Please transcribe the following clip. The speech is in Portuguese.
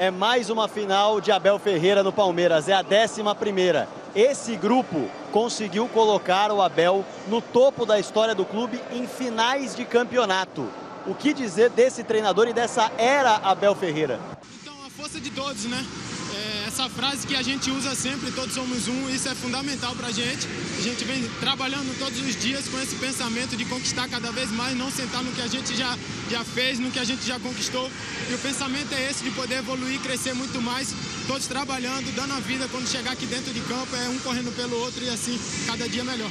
é mais uma final de Abel Ferreira no Palmeiras, é a 11ª. Esse grupo conseguiu colocar o Abel no topo da história do clube em finais de campeonato. O que dizer desse treinador e dessa era Abel Ferreira? Então, a força de todos, né? Essa frase que a gente usa sempre, todos somos um, isso é fundamental pra gente. A gente vem trabalhando todos os dias com esse pensamento de conquistar cada vez mais, não sentar no que a gente já fez, no que a gente já conquistou. E o pensamento é esse, de poder evoluir, crescer muito mais, todos trabalhando, dando a vida. Quando chegar aqui dentro de campo, é um correndo pelo outro e assim, cada dia melhor.